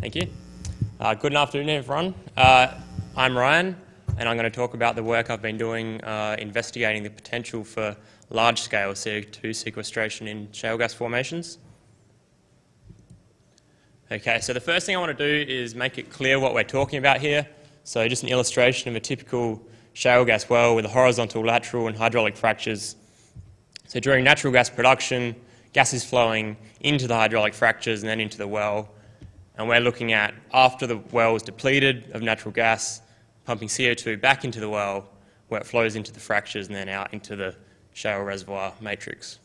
Thank you. Good afternoon, everyone. I'm Ryan, and I'm going to talk about the work I've been doing investigating the potential for large-scale CO2 sequestration in shale gas formations. Okay, so the first thing I want to do is make it clear what we're talking about here. So just an illustration of a typical shale gas well with a horizontal, lateral and hydraulic fractures. So during natural gas production, gas is flowing into the hydraulic fractures and then into the well. And we're looking at, after the well is depleted of natural gas, pumping CO2 back into the well where it flows into the fractures and then out into the shale reservoir matrix.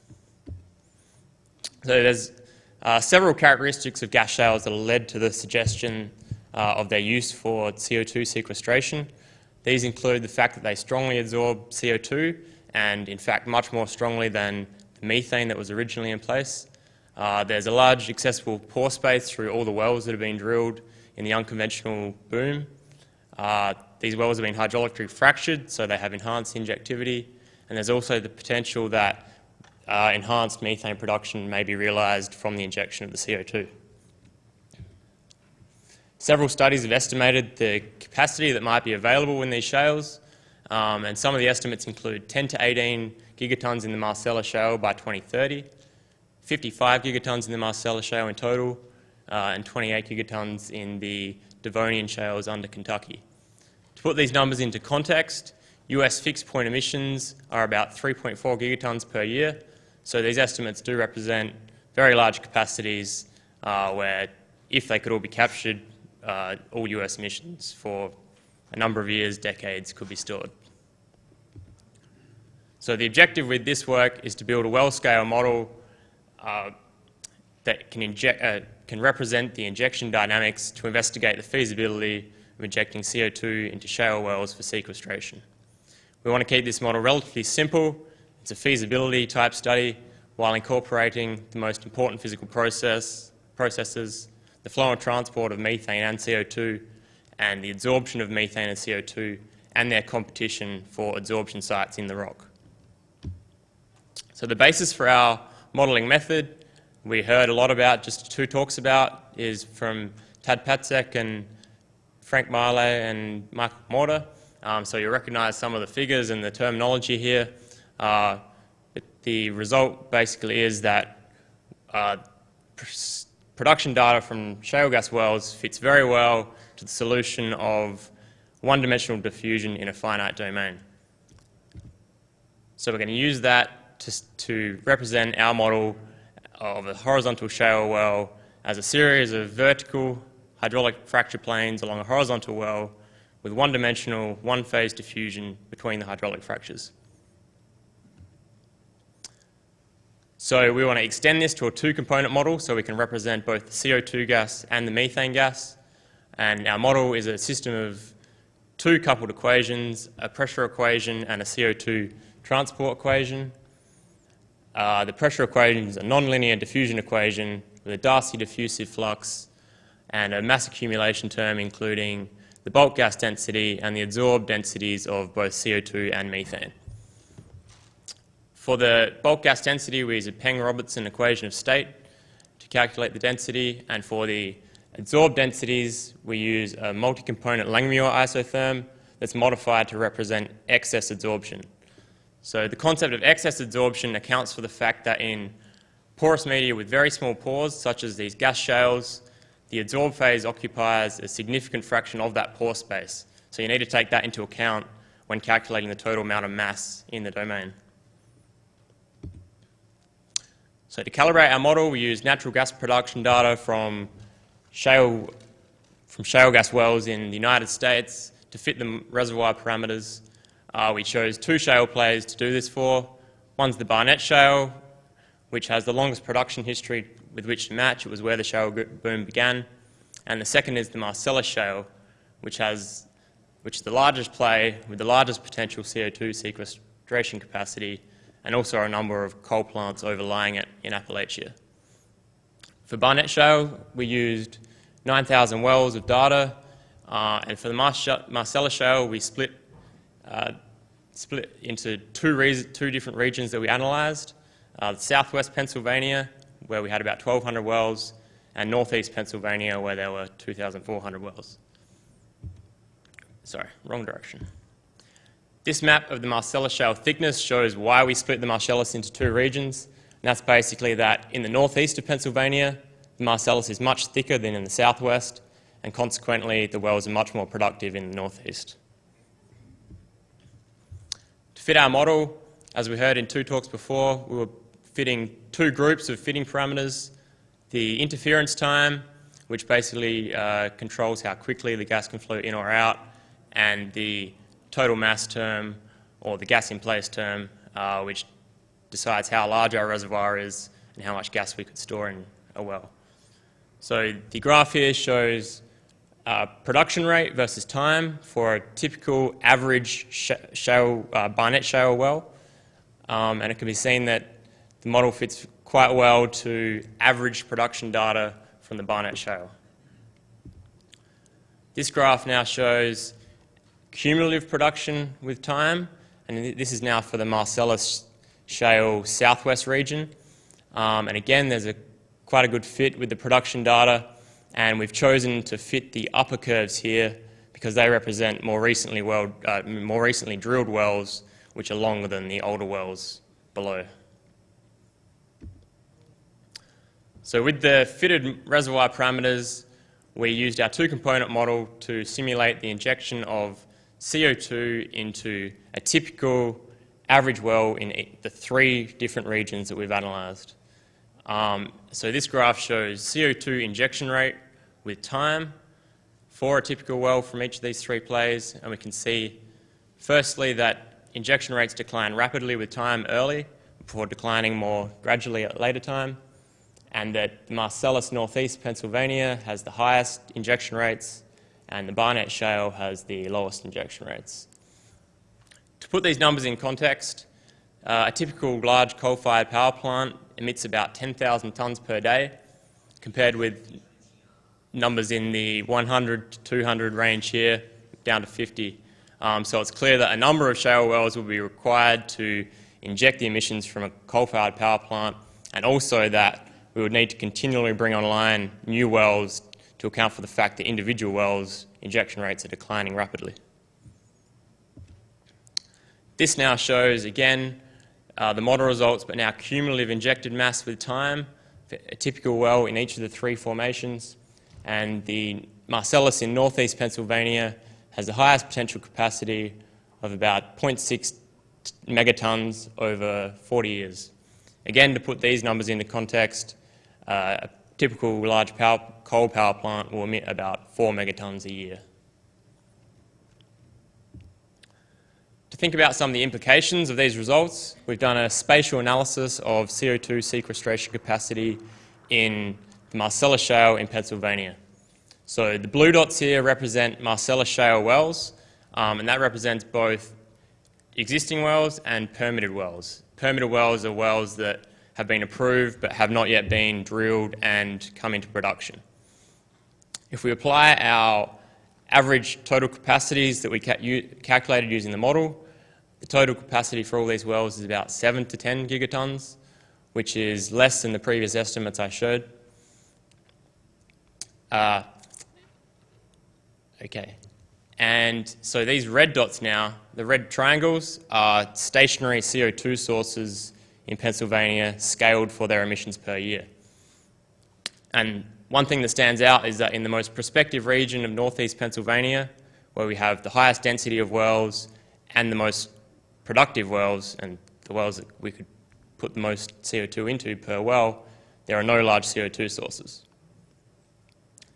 So there's several characteristics of gas shales that have led to the suggestion of their use for CO2 sequestration. These include the fact that they strongly absorb CO2 and, in fact, much more strongly than the methane that was originally in place. There's a large accessible pore space through all the wells that have been drilled in the unconventional boom. These wells have been hydraulically fractured, so they have enhanced injectivity, and there's also the potential that enhanced methane production may be realised from the injection of the CO2. Several studies have estimated the capacity that might be available in these shales, and some of the estimates include 10 to 18 gigatons in the Marcellus Shale by 2030, 55 gigatons in the Marcellus Shale in total, and 28 gigatons in the Devonian shales under Kentucky. To put these numbers into context, US fixed point emissions are about 3.4 gigatons per year, so these estimates do represent very large capacities where, if they could all be captured, all US emissions for a number of years, decades, could be stored. So the objective with this work is to build a well-scale model that can represent the injection dynamics to investigate the feasibility of injecting CO2 into shale wells for sequestration. We want to keep this model relatively simple. It's a feasibility type study while incorporating the most important physical processes, the flow and transport of methane and CO2, and the absorption of methane and CO2, and their competition for absorption sites in the rock. So the basis for our modelling method, we heard a lot about, just two talks about, is from Tad Patzek and Frank Marley and Mark Morta. So you'll recognise some of the figures and the terminology here. The result basically is that production data from shale gas wells fits very well to the solution of one-dimensional diffusion in a finite domain. So we're going to use that to represent our model of a horizontal shale well as a series of vertical hydraulic fracture planes along a horizontal well with one-dimensional, one-phase diffusion between the hydraulic fractures. So we want to extend this to a two-component model so we can represent both the CO2 gas and the methane gas. And our model is a system of two coupled equations, a pressure equation and a CO2 transport equation. The pressure equation is a nonlinear diffusion equation with a Darcy diffusive flux and a mass accumulation term including the bulk gas density and the adsorbed densities of both CO2 and methane. For the bulk gas density, we use a Peng-Robertson equation of state to calculate the density, and for the adsorbed densities, we use a multi-component Langmuir isotherm that's modified to represent excess adsorption. So the concept of excess adsorption accounts for the fact that in porous media with very small pores, such as these gas shales, the adsorbed phase occupies a significant fraction of that pore space. So you need to take that into account when calculating the total amount of mass in the domain. So to calibrate our model, we use natural gas production data from shale gas wells in the United States to fit the reservoir parameters. We chose two shale plays to do this for. One's the Barnett Shale, which has the longest production history with which to match. It was where the shale boom began. And the second is the Marcellus Shale, which is the largest play with the largest potential CO2 sequestration capacity, and also a number of coal plants overlying it in Appalachia. For Barnett Shale, we used 9,000 wells of data, and for the Marcellus Shale, we split into two different regions that we analysed, southwest Pennsylvania, where we had about 1,200 wells, and northeast Pennsylvania, where there were 2,400 wells. Sorry, wrong direction. This map of the Marcellus Shale thickness shows why we split the Marcellus into two regions, and that's basically that in the northeast of Pennsylvania, the Marcellus is much thicker than in the southwest, and consequently the wells are much more productive in the northeast. To fit our model, as we heard in two talks before, we were fitting two groups of fitting parameters. The interference time, which basically controls how quickly the gas can flow in or out, and the total mass term, or the gas in place term, which decides how large our reservoir is and how much gas we could store in a well. So the graph here shows production rate versus time for a typical average shale, Barnett Shale well, and it can be seen that the model fits quite well to average production data from the Barnett Shale. This graph now shows cumulative production with time, and this is now for the Marcellus Shale southwest region, and again there's quite a good fit with the production data, and we've chosen to fit the upper curves here because they represent more recently drilled wells, which are longer than the older wells below. So with the fitted reservoir parameters, we used our two-component model to simulate the injection of CO2 into a typical average well in the three different regions that we've analysed. So this graph shows CO2 injection rate with time for a typical well from each of these three plays, and we can see firstly that injection rates decline rapidly with time early before declining more gradually at later time, and that Marcellus northeast Pennsylvania has the highest injection rates and the Barnett Shale has the lowest injection rates. To put these numbers in context, a typical large coal-fired power plant emits about 10,000 tonnes per day, compared with numbers in the 100 to 200 range here, down to 50. So it's clear that a number of shale wells will be required to inject the emissions from a coal-fired power plant, and also that we would need to continually bring online new wells to account for the fact that individual wells' injection rates are declining rapidly. This now shows, again, the model results, but now cumulative injected mass with time, a typical well in each of the three formations, and the Marcellus in northeast Pennsylvania has the highest potential capacity of about 0.6 megatons over 40 years. Again, to put these numbers into context, a typical large coal power plant will emit about 4 megatons a year. To think about some of the implications of these results, we've done a spatial analysis of CO2 sequestration capacity in the Marcellus Shale in Pennsylvania. So the blue dots here represent Marcellus Shale wells, and that represents both existing wells and permitted wells. Permitted wells are wells that have been approved but have not yet been drilled and come into production. If we apply our average total capacities that we calculated using the model, the total capacity for all these wells is about 7 to 10 gigatons, which is less than the previous estimates I showed. Okay. And so these red dots now, the red triangles, are stationary CO2 sources in Pennsylvania scaled for their emissions per year. And one thing that stands out is that in the most prospective region of northeast Pennsylvania, where we have the highest density of wells and the most productive wells, and the wells that we could put the most CO2 into per well, there are no large CO2 sources.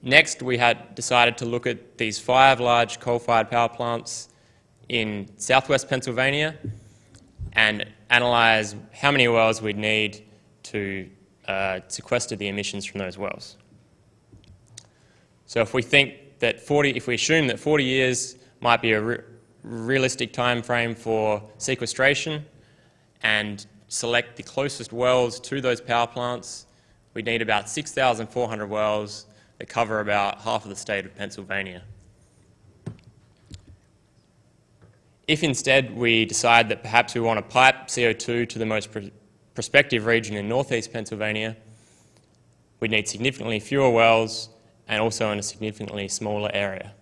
Next, we had decided to look at these 5 large coal-fired power plants in southwest Pennsylvania and analyse how many wells we'd need to sequester the emissions from those wells. So if we think that if we assume that 40 years might be a realistic time frame for sequestration and select the closest wells to those power plants, we'd need about 6,400 wells that cover about half of the state of Pennsylvania. If instead we decide that perhaps we want to pipe CO2 to the most prospective region in northeast Pennsylvania, we'd need significantly fewer wells and also in a significantly smaller area.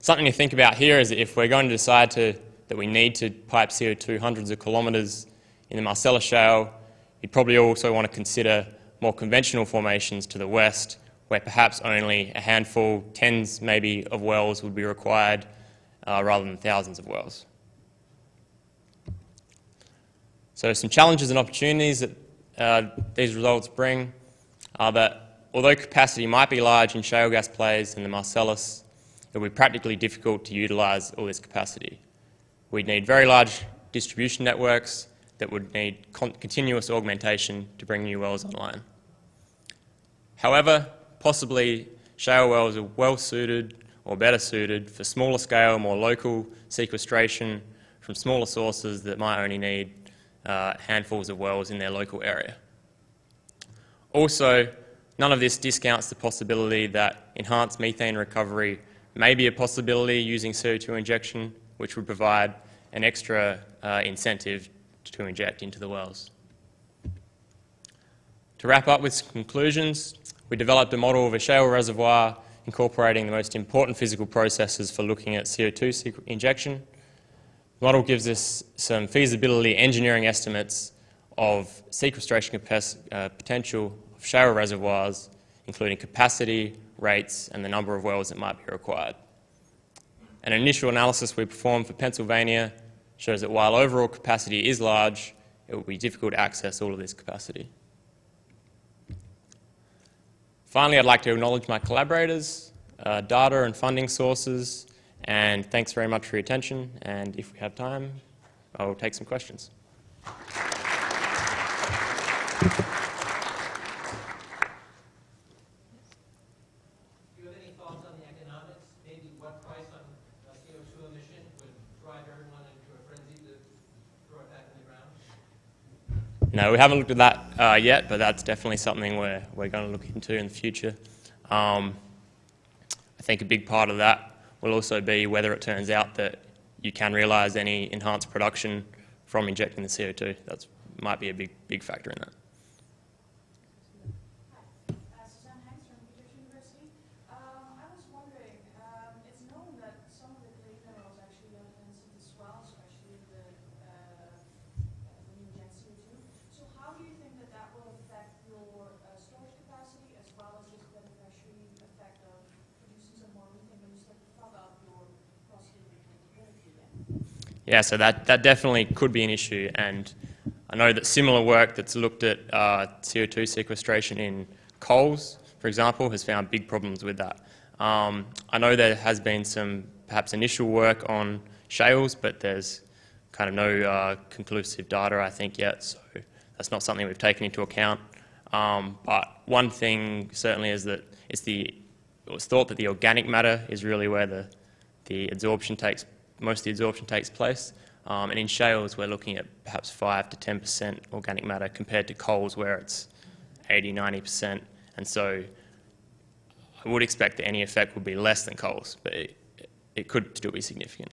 Something to think about here is that if we're going to decide that we need to pipe CO2 hundreds of kilometres in the Marcellus Shale, you'd probably also want to consider more conventional formations to the west, where perhaps only a handful, tens maybe, of wells would be required rather than thousands of wells. So some challenges and opportunities that these results bring are that although capacity might be large in shale gas plays in the Marcellus, it would be practically difficult to utilise all this capacity. We'd need very large distribution networks that would need continuous augmentation to bring new wells online. However, possibly shale wells are well suited or better suited for smaller scale, more local sequestration from smaller sources that might only need handfuls of wells in their local area. Also, none of this discounts the possibility that enhanced methane recovery may be a possibility using CO2 injection, which would provide an extra incentive to inject into the wells. To wrap up with some conclusions, we developed a model of a shale reservoir incorporating the most important physical processes for looking at CO2 injection. The model gives us some feasibility engineering estimates of sequestration potential of shale reservoirs, including capacity, rates, and the number of wells that might be required. An initial analysis we performed for Pennsylvania shows that while overall capacity is large, it will be difficult to access all of this capacity. Finally, I'd like to acknowledge my collaborators, data and funding sources, and thanks very much for your attention. And if we have time, I'll take some questions. No, we haven't looked at that yet, but that's definitely something we're going to look into in the future. I think a big part of that will also be whether it turns out that you can realise any enhanced production from injecting the CO2. That might be a big factor in that. Yeah, so that definitely could be an issue, and I know that similar work that's looked at CO2 sequestration in coals, for example, has found big problems with that. I know there has been some perhaps initial work on shales, but there's kind of no conclusive data, I think, yet, so that's not something we've taken into account. But one thing certainly is that it was thought that the organic matter is really where the absorption takes place. Most of the absorption takes place, and in shales we're looking at perhaps 5 to 10% organic matter compared to coals where it's 80–90%, and so I would expect that any effect would be less than coals, but it could still be significant.